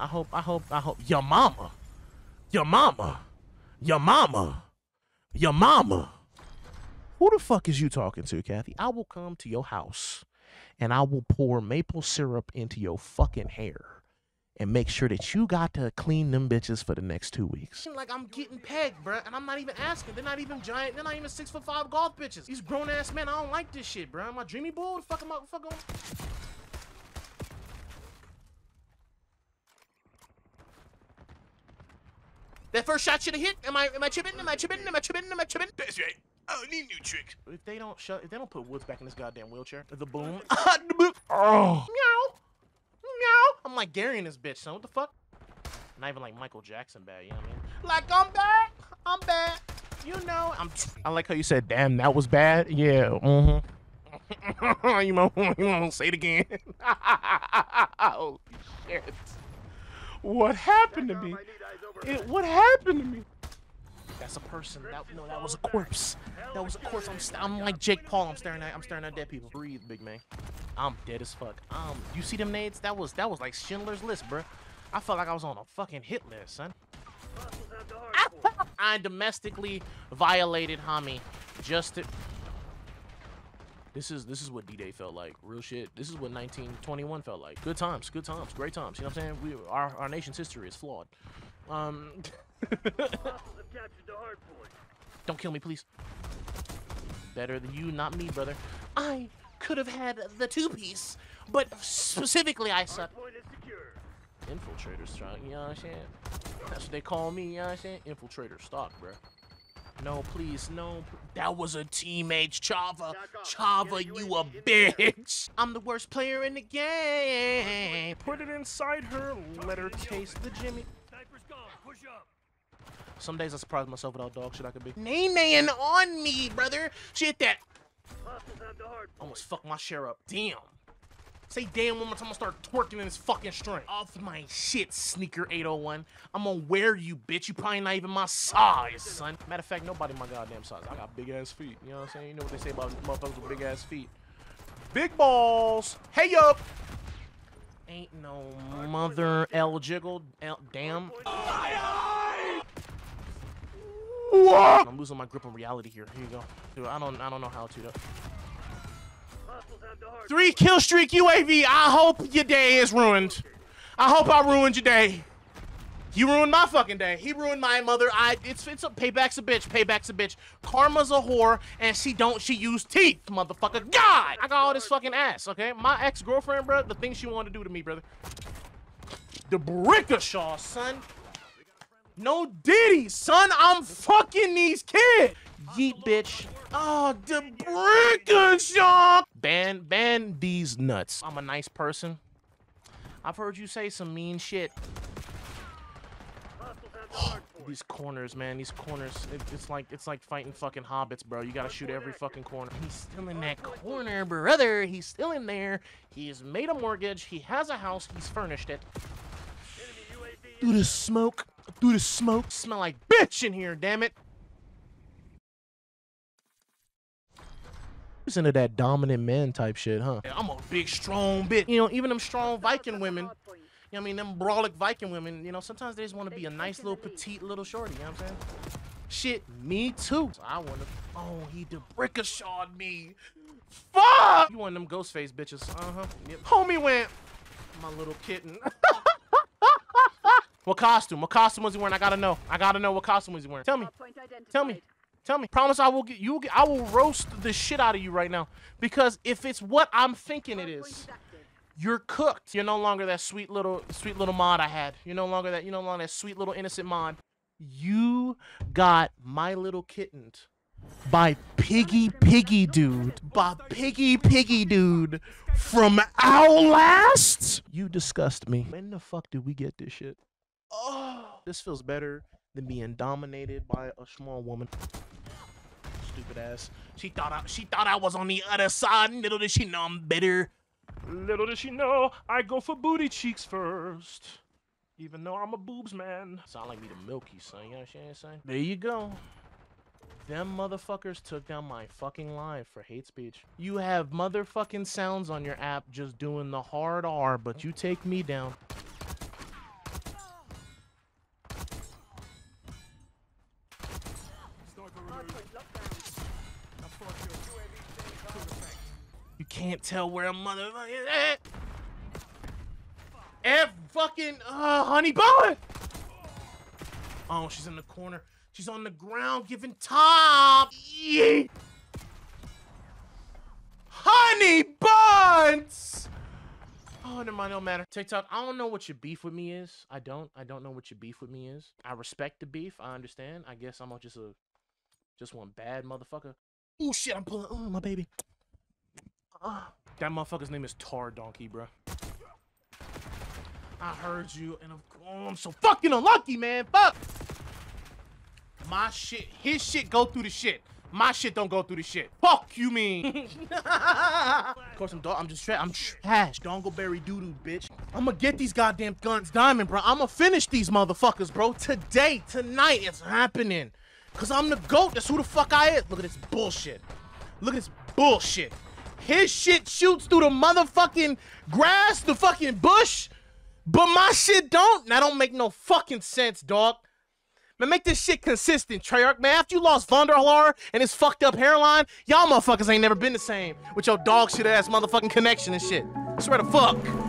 I hope your mama. Who the fuck is you talking to, Kathy? I will come to your house and I will pour maple syrup into your fucking hair and make sure that you got to clean them bitches for the next 2 weeks. Like I'm getting pegged, bruh, and I'm not even asking. They're not even giant. They're not even 6'5" golf bitches. These grown ass men, I don't like this shit, bruh. Am I dreamy bull? The fuck am I? Fuck on. That first shot should have hit. Am I tripping? That's right. Oh, need new trick. If they don't put Woods back in this goddamn wheelchair, the boom. Oh. Meow. I'm like Gary in this bitch, son. What the fuck? Not even like Michael Jackson bad. You know what I mean? Like I'm back. You know I like how you said, damn, that was bad. Yeah. Mm-hmm. you won't say it again. Holy shit. What happened to me? What happened to me? That's a person. No, that was a corpse. That was a corpse. I'm like Jake Paul. I'm staring at dead people. Breathe, big man. I'm dead as fuck. You see them nades? That was like Schindler's List, bro. I felt like I was on a fucking hit list, son. I domestically violated homie. Just to... This is what D-Day felt like, real shit. This is what 1921 felt like. Good times, great times. You know what I'm saying? Our nation's history is flawed. Don't kill me, please. Better than you, not me, brother. I could have had the two-piece, but specifically I suck. Infiltrator stock, you know what I'm saying? That's what they call me, you know what I'm saying? Infiltrator stock, bruh. No, please, no. That was a teammate, Chava. Chava, you a bitch. I'm the worst player in the game. Put it inside her. Let her taste the Jimmy. Sniper's gone. Push up. Some days I surprise myself with how dog shit I could be. Nay-naying on me, brother. Shit, that. Almost fucked my share up. Damn. Say damn one more time, I'm gonna start twerking in this fucking string. Off my shit, sneaker 801. I'm gonna wear you, bitch. You probably not even my size, son. Matter of fact, nobody my goddamn size. I got big-ass feet. You know what I'm saying? You know what they say about motherfuckers with big-ass feet. Big balls. Hey, up. Ain't no mother L jiggle. L damn. What? I'm losing my grip on reality here. Here you go. Dude, I don't know how to, though. 3-kill streak UAV. I hope your day is ruined. I hope I ruined your day. You ruined my fucking day. He ruined my mother. It's a payback's a bitch. Payback's a bitch. Karma's a whore, and she used teeth, motherfucker. God, I got all this fucking ass. Okay, my ex-girlfriend, bro. The thing she wanted to do to me, brother. The brickashaw, son. No diddy, son. I'm fucking these kids. Yeet, bitch. Oh, the brickashaw. Ban these nuts. I'm a nice person. I've heard you say some mean shit. These corners, man. These corners. It's like fighting fucking hobbits, bro. You gotta shoot every fucking corner. He's still in that corner, brother. He's still in there. He's made a mortgage. He has a house. He's furnished it. Through the smoke. Through the smoke. Smell like bitch in here, damn it. Into that dominant man type shit, huh? Yeah, I'm a big strong bitch. You know, even them strong Viking women, you know I mean, them brawlic Viking women, you know, sometimes they just want to be a nice little petite little shorty, you know what I'm saying? Shit, me too. So I want to, oh, he debrickashawed me. Fuck! You one of them ghost face bitches, uh-huh. Yep. Homie went, my little kitten. What costume? What costume was he wearing? I gotta know what costume was he wearing. Tell me. Tell me. Promise I will roast the shit out of you right now. Because if it's what I'm thinking it is, you're cooked. You're no longer that sweet little mod I had. You're no longer that sweet little innocent mod. You got my little kittened by Piggy Piggy Dude from Outlast. You disgust me. When the fuck did we get this shit? Oh, this feels better than being dominated by a small woman. Stupid ass. She thought I was on the other side. Little did she know I'm better. Little did she know I go for booty cheeks first. Even though I'm a boobs man. Sound like me the Milky, son. You know what I'm saying? There you go. Them motherfuckers took down my fucking live for hate speech. You have motherfucking sounds on your app just doing the hard R, but you take me down. can't tell where a motherfucker is at. Fucking honey bun. Oh, she's in the corner. She's on the ground giving top. Yeah. Honey buns. Oh, never mind, don't matter. TikTok, I don't know what your beef with me is. I don't know what your beef with me is. I respect the beef. I understand. I guess I'm just one bad motherfucker. Oh shit, I'm pulling. Oh, my baby. That motherfucker's name is Tar Donkey, bro. I heard you, and I'm so fucking unlucky, man. Fuck. My shit, his shit go through the shit. My shit don't go through the shit. Fuck you, mean. Of course, I'm trash. Dongleberry doo-doo, bitch. I'm gonna get these goddamn guns, diamond, bro. I'm gonna finish these motherfuckers, bro. Today, tonight, it's happening. Cause I'm the GOAT. That's who the fuck I is. Look at this bullshit. Look at this bullshit. His shit shoots through the motherfucking grass, the fucking bush. But my shit don't. That don't make no fucking sense, dog. Man, make this shit consistent, Treyarch. Man, after you lost Vonderhaar and his fucked up hairline, y'all motherfuckers ain't never been the same with your dog shit ass motherfucking connection and shit. I swear to fuck.